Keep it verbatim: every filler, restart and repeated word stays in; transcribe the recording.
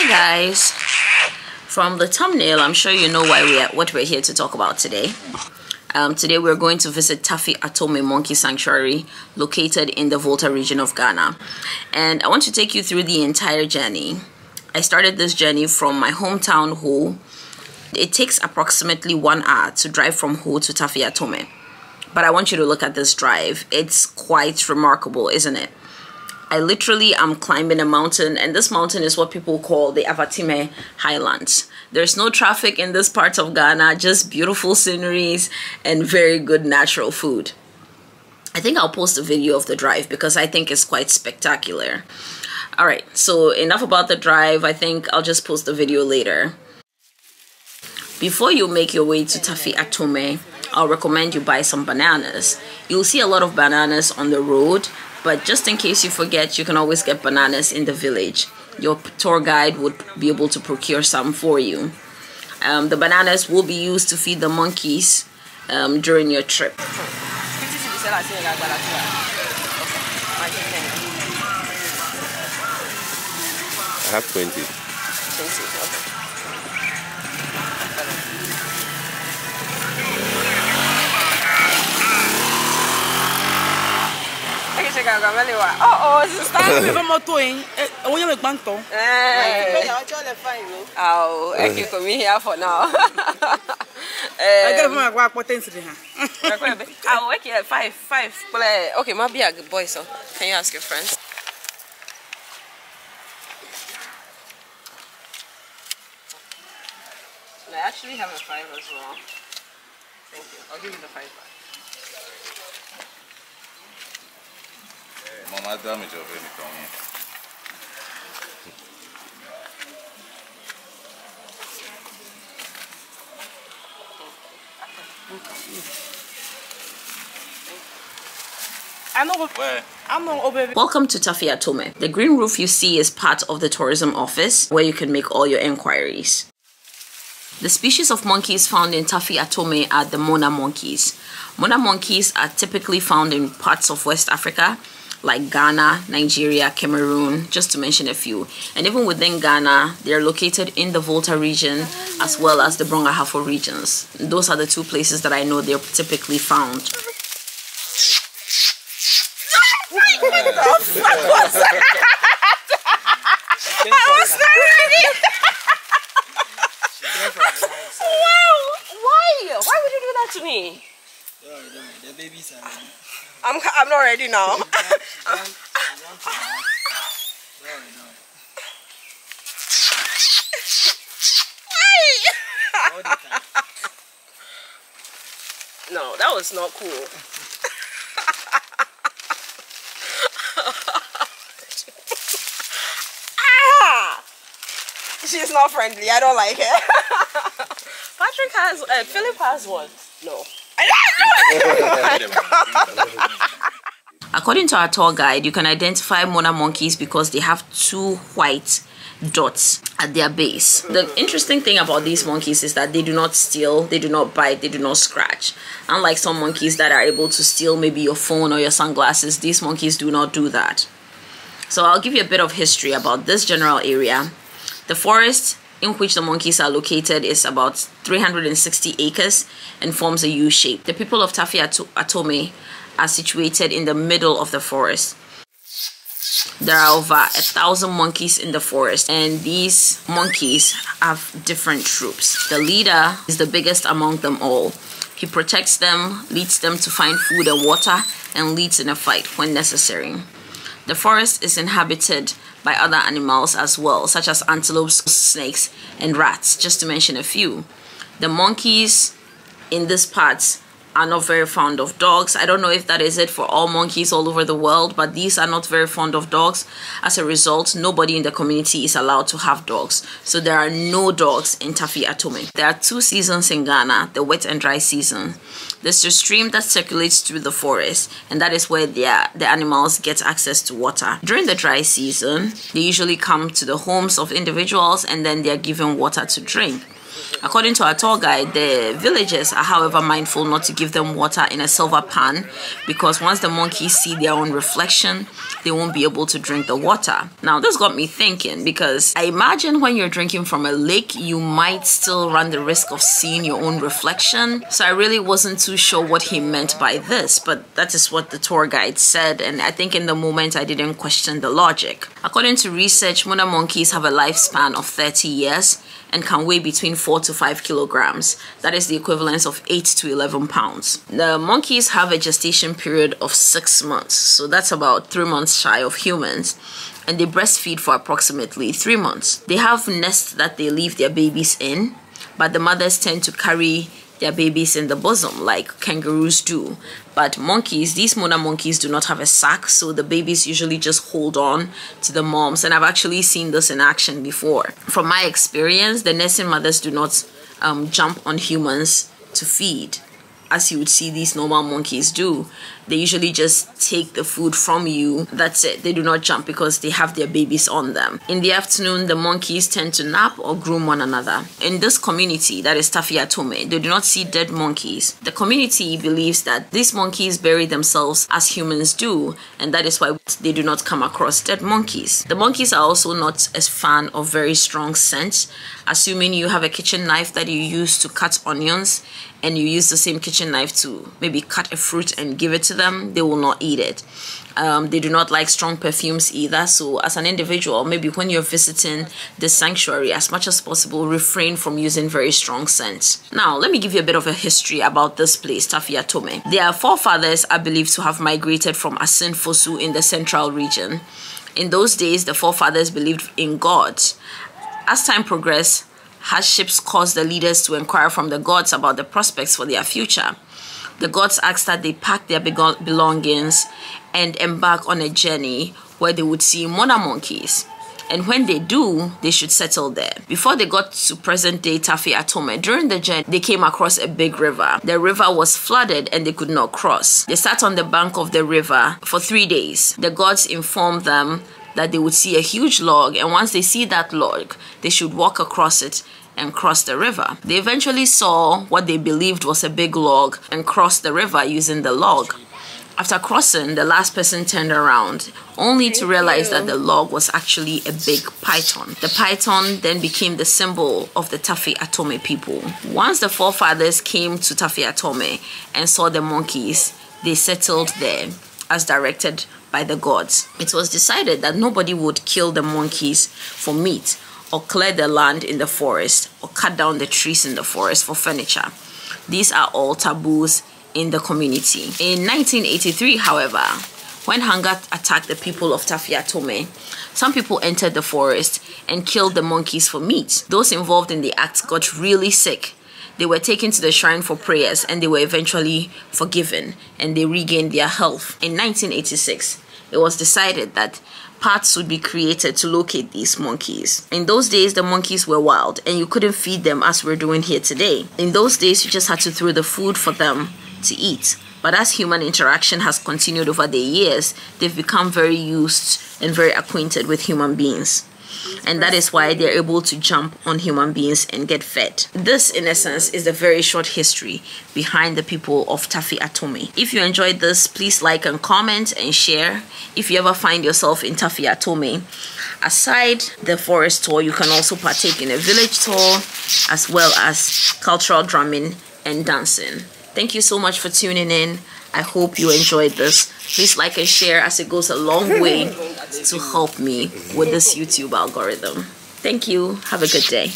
Hi guys, from the thumbnail I'm sure you know why we are what we're here to talk about today. Um, today we're going to visit Tafi Atome Monkey Sanctuary located in the Volta region of Ghana, and I want to take you through the entire journey. I started this journey from my hometown Ho. It takes approximately one hour to drive from Ho to Tafi Atome, but I want you to look at this drive. It's quite remarkable, isn't it? I literally am climbing a mountain, and this mountain is what people call the Avatime Highlands. There's no traffic in this part of Ghana, just beautiful sceneries and very good natural food. I think I'll post a video of the drive because I think it's quite spectacular. All right, so enough about the drive. I think I'll just post the video later. Before you make your way to Tafi Atome, I'll recommend you buy some bananas. You'll see a lot of bananas on the road, but just in case you forget, you can always get bananas in the village. Your tour guide would be able to procure some for you. Um, the bananas will be used to feed the monkeys um, during your trip. I have twenty. twenty, okay. Oh, oh, it's I can come here for now. I work potentially. I work here at five, five. Okay, maybe a good boy. So, can you ask your friends? I actually have a five as well. Thank you. I'll give you the five back. Mama damage of anything. Welcome to Tafi Atome. The green roof you see is part of the tourism office where you can make all your enquiries. The species of monkeys found in Tafi Atome are the Mona monkeys. Mona monkeys are typically found in parts of West Africa, like Ghana, Nigeria, Cameroon, just to mention a few. And even within Ghana, they are located in the Volta region as well as the Brongahafo regions. Those are the two places that I know they're typically found. Why would you do that to me? Don't worry, don't worry. The babies are ready. I'm, I'm not ready now. Don't worry, don't worry. All the time. No, that was not cool. Ah! She's not friendly. I don't like her. Patrick has, uh, Philip has one. No. According to our tour guide, you can identify Mona monkeys because they have two white dots at their base. The interesting thing about these monkeys is that they do not steal, they do not bite, they do not scratch. Unlike some monkeys that are able to steal maybe your phone or your sunglasses, these monkeys do not do that. So I'll give you a bit of history about this general area. The forest in which the monkeys are located is about three hundred sixty acres and forms a U shape. The people of Tafi Atome are situated in the middle of the forest. There are over a thousand monkeys in the forest, and these monkeys have different troops. The leader is the biggest among them all. He protects them, leads them to find food and water, and leads in a fight when necessary. The forest is inhabited by other animals as well, such as antelopes, snakes, and rats, just to mention a few. The monkeys in this part are not very fond of dogs. I don't know if that is it for all monkeys all over the world, but these are not very fond of dogs. As a result, nobody in the community is allowed to have dogs. So there are no dogs in Tafi Atome. There are two seasons in Ghana, the wet and dry season. There's a stream that circulates through the forest, and that is where the, the animals get access to water. During the dry season, they usually come to the homes of individuals, and then they are given water to drink. According to our tour guide, the villagers are however mindful not to give them water in a silver pan, because once the monkeys see their own reflection, they won't be able to drink the water. Now this got me thinking, because I imagine when you're drinking from a lake, you might still run the risk of seeing your own reflection. So I really wasn't too sure what he meant by this, but that is what the tour guide said, and I think in the moment I didn't question the logic. According to research, Mona monkeys have a lifespan of thirty years and can weigh between four to five kilograms. That is the equivalence of eight to eleven pounds. The monkeys have a gestation period of six months, so that's about three months shy of humans, and they breastfeed for approximately three months. They have nests that they leave their babies in, but the mothers tend to carry their babies in the bosom like kangaroos do. But monkeys, these Mona monkeys, do not have a sack, so the babies usually just hold on to the moms, and I've actually seen this in action before. From my experience, the nursing mothers do not um, jump on humans to feed, as you would see these normal monkeys do. They usually just take the food from you, that's it. They do not jump because they have their babies on them. In the afternoon, the monkeys tend to nap or groom one another. In this community, that is Tafi Atome, they do not see dead monkeys. The community believes that these monkeys bury themselves as humans do, and that is why they do not come across dead monkeys. The monkeys are also not a fan of very strong scents. Assuming you have a kitchen knife that you use to cut onions, and you use the same kitchen knife to maybe cut a fruit and give it to them, they will not eat it. Um, they do not like strong perfumes either, so as an individual, maybe when you're visiting this sanctuary, as much as possible, refrain from using very strong scents. Now, let me give you a bit of a history about this place, Tafi Atome. Their forefathers are believed to have migrated from Asin Fosu in the central region. In those days, the forefathers believed in gods. As time progressed, hardships caused the leaders to inquire from the gods about the prospects for their future. The gods asked that they pack their belongings and embark on a journey where they would see Mona monkeys. And when they do, they should settle there. Before they got to present-day Tafi Atome, during the journey, they came across a big river. The river was flooded and they could not cross. They sat on the bank of the river for three days. The gods informed them that they would see a huge log, and once they see that log, they should walk across it and cross the river. They eventually saw what they believed was a big log and crossed the river using the log. After crossing, the last person turned around, only to realize that the log was actually a big python. The python then became the symbol of the Tafi Atome people. Once the forefathers came to Tafi Atome and saw the monkeys, they settled there as directed by the gods. It was decided that nobody would kill the monkeys for meat, or clear the land in the forest, or cut down the trees in the forest for furniture. These are all taboos in the community. In nineteen eighty-three, however, when hunger attacked the people of Tafi Atome, some people entered the forest and killed the monkeys for meat. Those involved in the act got really sick. They were taken to the shrine for prayers, and they were eventually forgiven, and they regained their health. In nineteen eighty-six, it was decided that paths would be created to locate these monkeys. In those days, the monkeys were wild, and you couldn't feed them as we're doing here today. In those days, you just had to throw the food for them to eat. But as human interaction has continued over the years, they've become very used and very acquainted with human beings. And that is why they're able to jump on human beings and get fed. This, in essence, is the very short history behind the people of Tafi Atome. If you enjoyed this, please like and comment and share. If you ever find yourself in Tafi Atome, aside the forest tour, you can also partake in a village tour, as well as cultural drumming and dancing. Thank you so much for tuning in. I hope you enjoyed this. Please like and share, as it goes a long way to help me with this YouTube algorithm. Thank you. Have a good day.